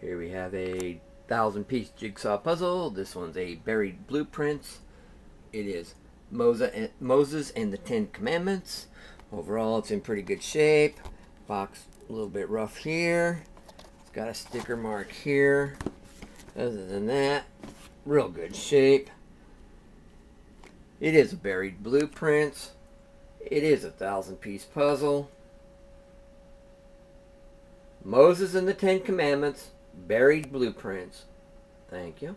Here we have a 1,000-piece jigsaw puzzle. This one's a buried blueprints. It is Moses and the 10 Commandments. Overall, it's in pretty good shape. Box a little bit rough here. It's got a sticker mark here. Other than that, real good shape. It is a buried blueprints. It is a 1,000-piece puzzle. Moses and the 10 Commandments. Buried blueprints. Thank you.